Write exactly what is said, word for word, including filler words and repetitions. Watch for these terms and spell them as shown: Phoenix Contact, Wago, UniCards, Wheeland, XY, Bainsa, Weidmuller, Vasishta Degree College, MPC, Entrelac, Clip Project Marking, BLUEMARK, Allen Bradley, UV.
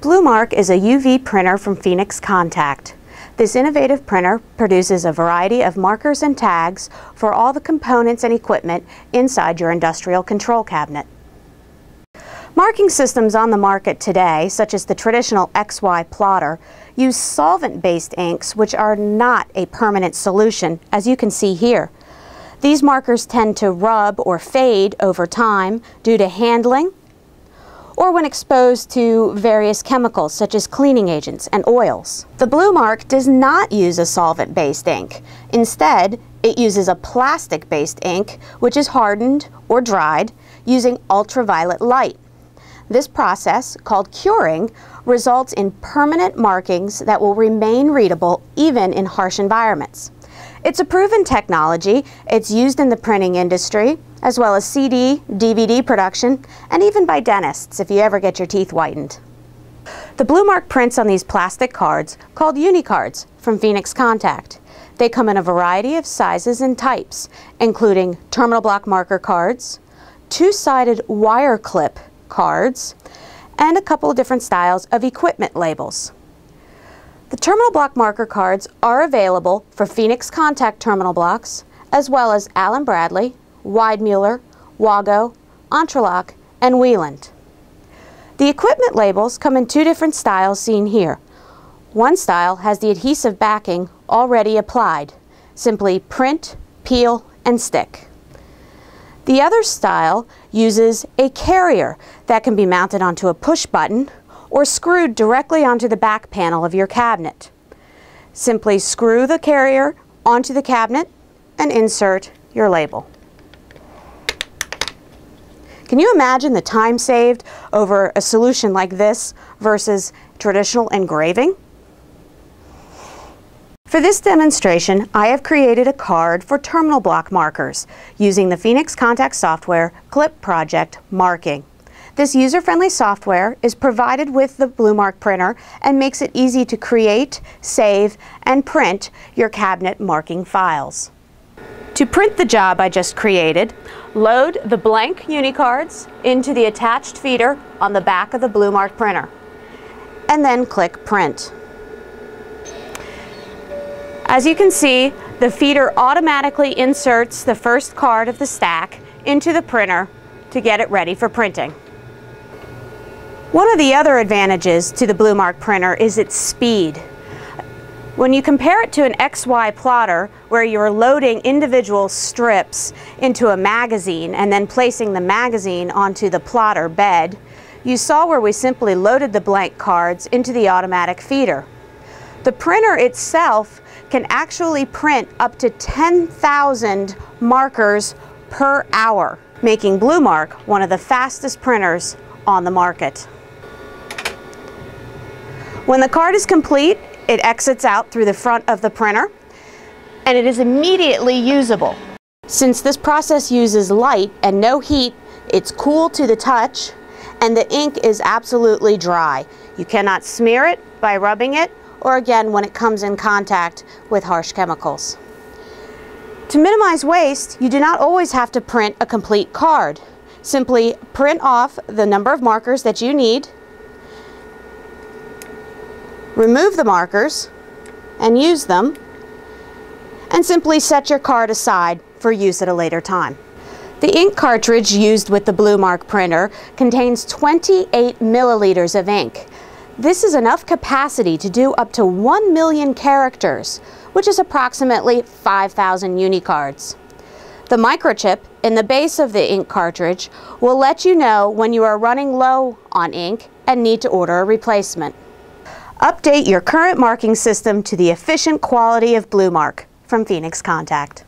BLUEMARK is a U V printer from Phoenix Contact. This innovative printer produces a variety of markers and tags for all the components and equipment inside your industrial control cabinet. Marking systems on the market today, such as the traditional X Y plotter, use solvent-based inks which are not a permanent solution, as you can see here. These markers tend to rub or fade over time due to handling, or when exposed to various chemicals such as cleaning agents and oils. The BLUEMARK does not use a solvent-based ink. Instead, it uses a plastic-based ink which is hardened or dried using ultraviolet light. This process, called curing, results in permanent markings that will remain readable even in harsh environments. It's a proven technology. It's used in the printing industry, as well as C D, D V D production, and even by dentists if you ever get your teeth whitened. The BLUEMARK prints on these plastic cards, called UniCards, from Phoenix Contact. They come in a variety of sizes and types, including terminal block marker cards, two-sided wire clip cards, and a couple of different styles of equipment labels. The terminal block marker cards are available for Phoenix Contact terminal blocks, as well as Allen Bradley, Weidmuller, Wago, Entrelac, and Wheeland. The equipment labels come in two different styles seen here. One style has the adhesive backing already applied. Simply print, peel, and stick. The other style uses a carrier that can be mounted onto a push button or screwed directly onto the back panel of your cabinet. Simply screw the carrier onto the cabinet and insert your label. Can you imagine the time saved over a solution like this versus traditional engraving? For this demonstration, I have created a card for terminal block markers using the Phoenix Contact software Clip Project Marking. This user-friendly software is provided with the BLUEMARK printer and makes it easy to create, save, and print your cabinet marking files. To print the job I just created, load the blank UniCards into the attached feeder on the back of the BLUEMARK printer, and then click Print. As you can see, the feeder automatically inserts the first card of the stack into the printer to get it ready for printing. One of the other advantages to the BLUEMARK printer is its speed. When you compare it to an X Y plotter, where you're loading individual strips into a magazine and then placing the magazine onto the plotter bed, you saw where we simply loaded the blank cards into the automatic feeder. The printer itself can actually print up to ten thousand markers per hour, making BLUEMARK one of the fastest printers on the market. When the card is complete, it exits out through the front of the printer and it is immediately usable. Since this process uses light and no heat, it's cool to the touch and the ink is absolutely dry. You cannot smear it by rubbing it or again when it comes in contact with harsh chemicals. To minimize waste, you do not always have to print a complete card. Simply print off the number of markers that you need, remove the markers and use them, and simply set your card aside for use at a later time. The ink cartridge used with the BLUEMARK printer contains twenty-eight milliliters of ink. This is enough capacity to do up to one million characters, which is approximately five thousand UniCards. The microchip in the base of the ink cartridge will let you know when you are running low on ink and need to order a replacement. Update your current marking system to the efficient quality of BLUEMARK from Phoenix Contact.